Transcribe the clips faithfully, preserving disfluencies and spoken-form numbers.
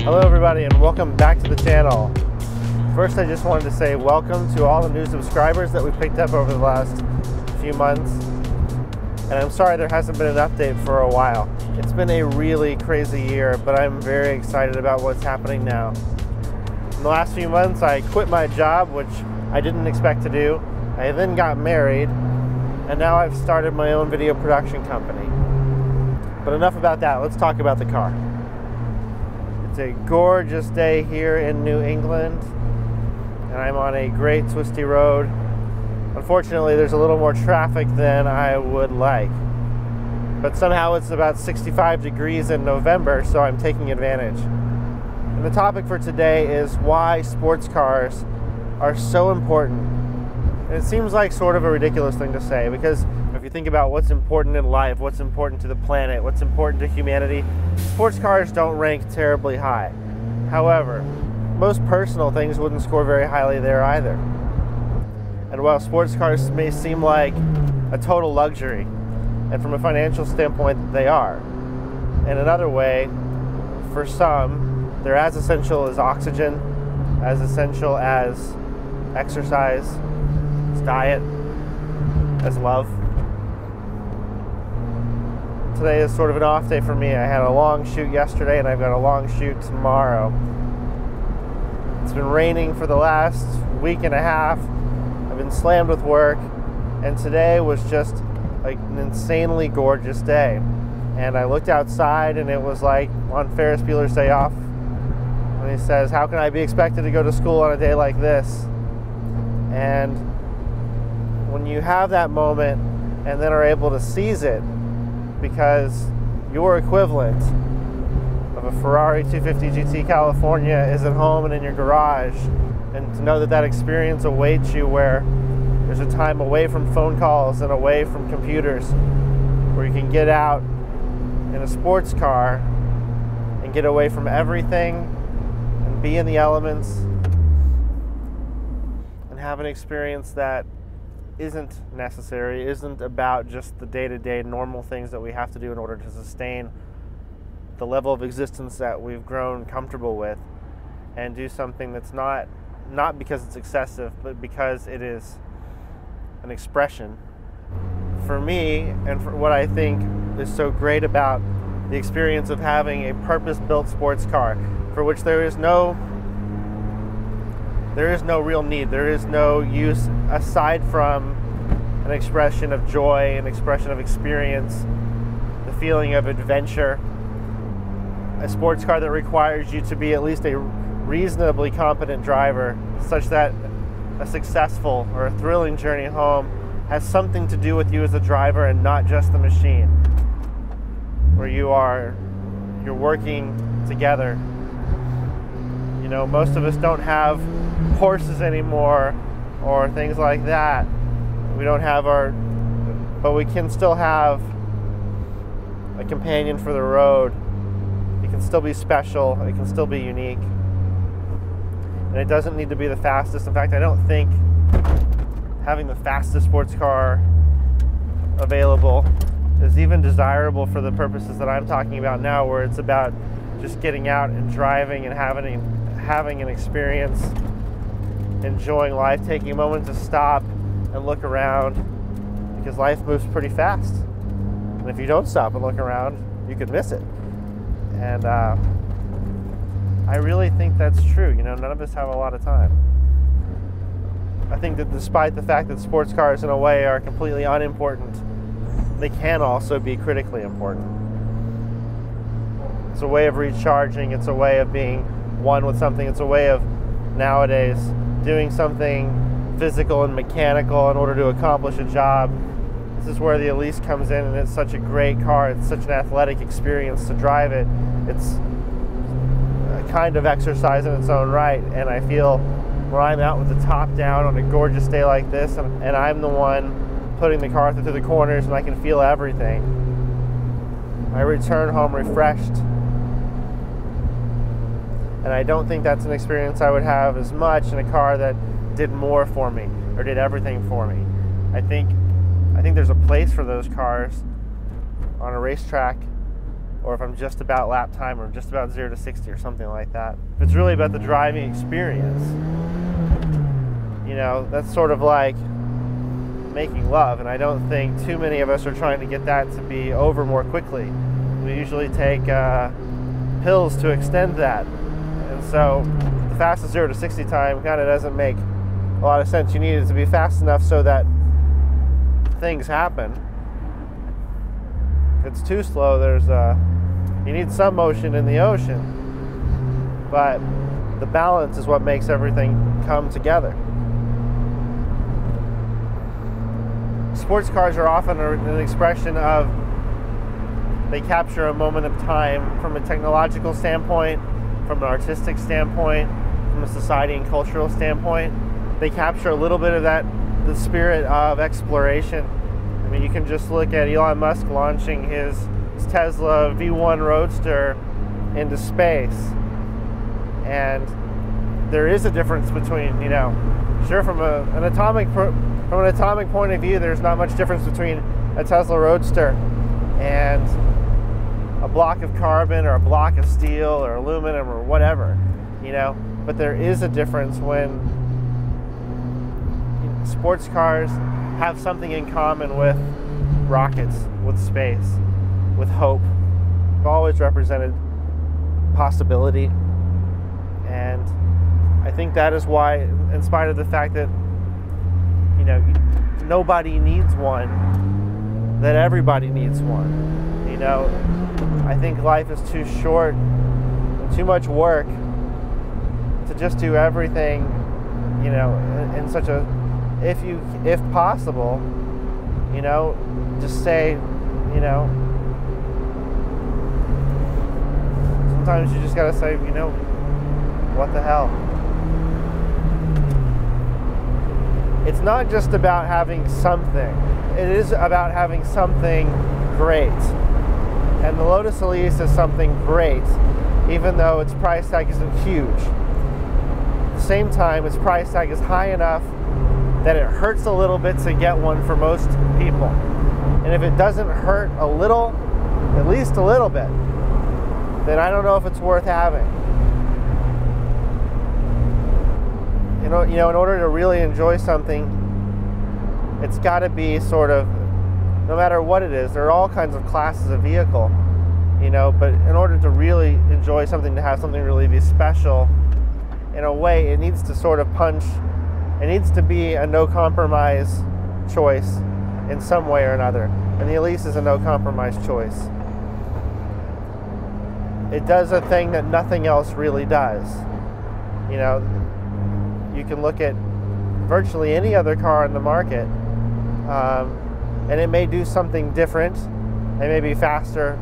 Hello everybody and welcome back to the channel. First, I just wanted to say welcome to all the new subscribers that we've picked up over the last few months. And I'm sorry there hasn't been an update for a while. It's been a really crazy year, but I'm very excited about what's happening now. In the last few months, I quit my job, which I didn't expect to do. I then got married, and now I've started my own video production company. But enough about that, let's talk about the car. It's a gorgeous day here in New England, and I'm on a great twisty road. Unfortunately, there's a little more traffic than I would like. But somehow it's about sixty-five degrees in November, so I'm taking advantage. And the topic for today is why sports cars are so important. And it seems like sort of a ridiculous thing to say, because if you think about what's important in life, what's important to the planet, what's important to humanity, sports cars don't rank terribly high. However, most personal things wouldn't score very highly there either. And while sports cars may seem like a total luxury, and from a financial standpoint, they are. In another way, for some, they're as essential as oxygen, as essential as exercise, as diet, as love. Today is sort of an off day for me. I had a long shoot yesterday, and I've got a long shoot tomorrow. It's been raining for the last week and a half. I've been slammed with work, and today was just like an insanely gorgeous day. And I looked outside, and it was like on Ferris Bueller's Day Off, and he says, how can I be expected to go to school on a day like this? And when you have that moment and then are able to seize it, because your equivalent of a Ferrari two fifty G T California is at home and in your garage, and to know that that experience awaits you, where there's a time away from phone calls and away from computers where you can get out in a sports car and get away from everything and be in the elements and have an experience that isn't necessary, isn't about just the day-to-day normal things that we have to do in order to sustain the level of existence that we've grown comfortable with, and do something that's not not because it's excessive, but because it is an expression. For me, and for what I think is so great about the experience of having a purpose-built sports car, for which there is no there is no real need, there is no use aside from an expression of joy, an expression of experience, the feeling of adventure. A sports car that requires you to be at least a reasonably competent driver, such that a successful or a thrilling journey home has something to do with you as a driver and not just the machine, where you are you're working together. You know, most of us don't have horses anymore or things like that. We don't have our, but we can still have a companion for the road. It can still be special, it can still be unique. And it doesn't need to be the fastest. In fact, I don't think having the fastest sports car available is even desirable for the purposes that I'm talking about now, where it's about just getting out and driving and having, having an experience, enjoying life, taking a moment to stop and look around, because life moves pretty fast. And if you don't stop and look around, you could miss it. And uh, I really think that's true. You know, none of us have a lot of time. I think that despite the fact that sports cars in a way are completely unimportant, they can also be critically important. It's a way of recharging, it's a way of being one with something, it's a way of nowadays doing something physical and mechanical in order to accomplish a job. This is where the Elise comes in, and it's such a great car, it's such an athletic experience to drive it. It's a kind of exercise in its own right, and I feel when I'm out with the top down on a gorgeous day like this, and, and I'm the one putting the car through the corners, and I can feel everything. I return home refreshed, and I don't think that's an experience I would have as much in a car that did more for me or did everything for me. I think I think there's a place for those cars on a racetrack, or if I'm just about lap time, or just about zero to sixty or something like that. It's really about the driving experience. You know, that's sort of like making love, and I don't think too many of us are trying to get that to be over more quickly. We usually take uh, pills to extend that, and so the fastest zero to sixty time kind of doesn't make a lot of sense. You need it to be fast enough so that things happen. If it's too slow, there's uh, you need some motion in the ocean, but the balance is what makes everything come together. Sports cars are often an expression of, they capture a moment of time from a technological standpoint, from an artistic standpoint, from a society and cultural standpoint. They capture a little bit of that, the spirit of exploration. I mean, you can just look at Elon Musk launching his, his Tesla V one Roadster into space. And there is a difference between, you know, sure, from a, an atomic from an atomic point of view, there's not much difference between a Tesla Roadster and a block of carbon or a block of steel or aluminum or whatever, you know. But there is a difference when sports cars have something in common with rockets, with space, with hope. They've always represented possibility, and I think that is why, in spite of the fact that, you know, nobody needs one, that everybody needs one. You know, I think life is too short and too much work to just do everything, you know, in, in such a, if you, if possible, you know, just say, you know, sometimes you just gotta say, you know, what the hell. It's not just about having something. It is about having something great. And the Lotus Elise is something great, even though its price tag isn't huge. At the same time, its price tag is high enough that it hurts a little bit to get one for most people. And if it doesn't hurt a little, at least a little bit, then I don't know if it's worth having. You know, you know, in order to really enjoy something, it's gotta be sort of, no matter what it is, there are all kinds of classes of vehicle, you know, but in order to really enjoy something, to have something really be special, in a way, it needs to sort of punch. It needs to be a no-compromise choice in some way or another. And the Elise is a no-compromise choice. It does a thing that nothing else really does. You know, you can look at virtually any other car in the market, um, and it may do something different. It may be faster,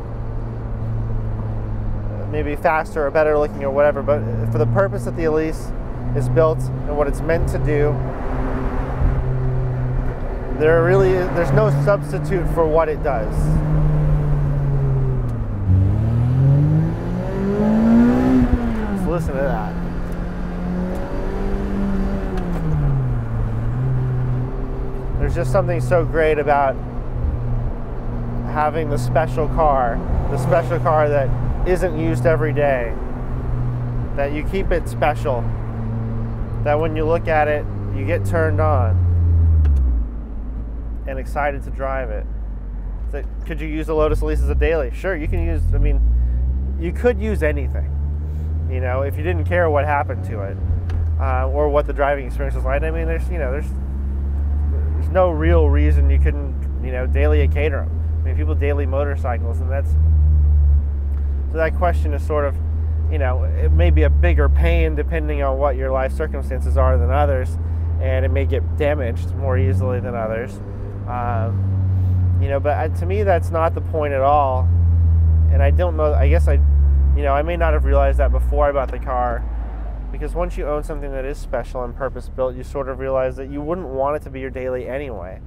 maybe faster or better looking or whatever, but for the purpose that the Elise is built and what it's meant to do, there really is, there's no substitute for what it does. Just listen to that. There's just something so great about having the special car, the special car that isn't used every day, that you keep it special, that when you look at it, you get turned on and excited to drive it. So could you use the Lotus Elise as a daily? Sure, you can use, I mean, you could use anything, you know, if you didn't care what happened to it, uh, or what the driving experience was like. I mean, there's, you know, there's there's no real reason you couldn't, you know, daily a Caterham. I mean, people daily motorcycles, and that's, so that question is sort of, you know, it may be a bigger pain depending on what your life circumstances are than others, and it may get damaged more easily than others. Um, you know, but to me, that's not the point at all. And I don't know, I guess I, you know, I may not have realized that before I bought the car, because once you own something that is special and purpose-built, you sort of realize that you wouldn't want it to be your daily anyway,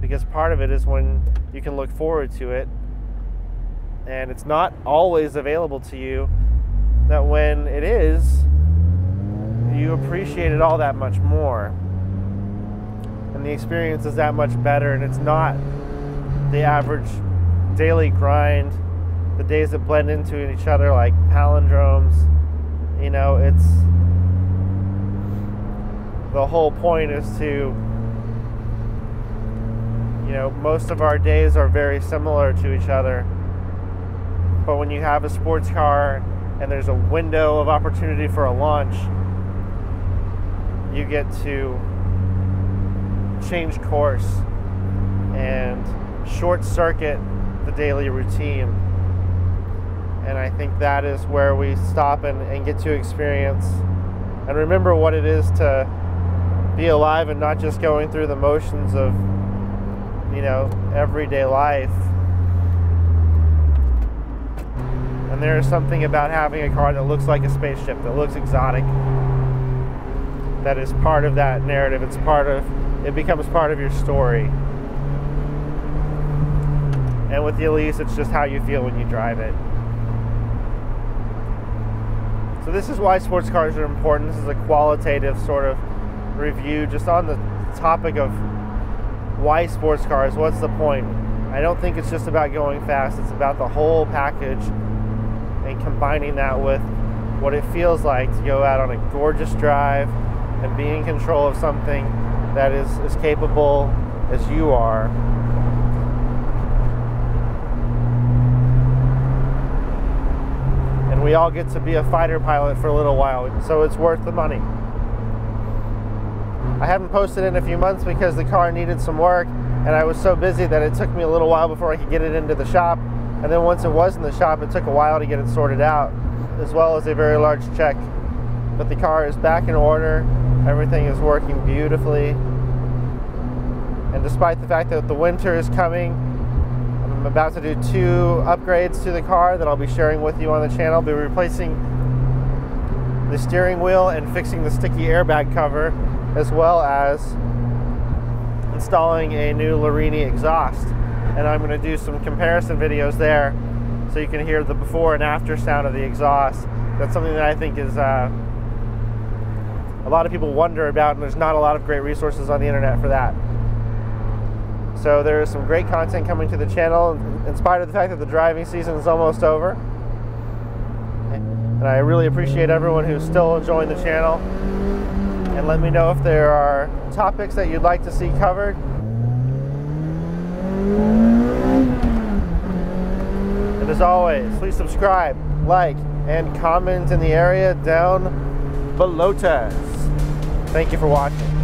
because part of it is when you can look forward to it, and it's not always available to you, that when it is, you appreciate it all that much more. And the experience is that much better, and it's not the average daily grind the days that blend into each other like palindromes. You know, it's, the whole point is to, you know, most of our days are very similar to each other. But when you have a sports car and there's a window of opportunity for a launch, you get to change course and short circuit the daily routine. And I think that is where we stop and, and get to experience and remember what it is to be alive and not just going through the motions of, you know, everyday life. And there is something about having a car that looks like a spaceship, that looks exotic, that is part of that narrative. It's part of, it becomes part of your story. And with the Elise, it's just how you feel when you drive it. So this is why sports cars are important. This is a qualitative sort of review just on the topic of why sports cars, what's the point? I don't think it's just about going fast. It's about the whole package and combining that with what it feels like to go out on a gorgeous drive and be in control of something that is as capable as you are. And we all get to be a fighter pilot for a little while, so it's worth the money. I haven't posted in a few months because the car needed some work, and I was so busy that it took me a little while before I could get it into the shop. And then once it was in the shop, it took a while to get it sorted out, as well as a very large check. But the car is back in order. Everything is working beautifully. And despite the fact that the winter is coming, I'm about to do two upgrades to the car that I'll be sharing with you on the channel. I'll be replacing the steering wheel and fixing the sticky airbag cover, as well as installing a new Larini exhaust. And I'm going to do some comparison videos there so you can hear the before and after sound of the exhaust. That's something that I think is uh, a lot of people wonder about, and there's not a lot of great resources on the internet for that. So there is some great content coming to the channel in spite of the fact that the driving season is almost over. And I really appreciate everyone who's still enjoying the channel. And let me know if there are topics that you'd like to see covered. And as always, please subscribe, like, and comment in the area down below us. Thank you for watching.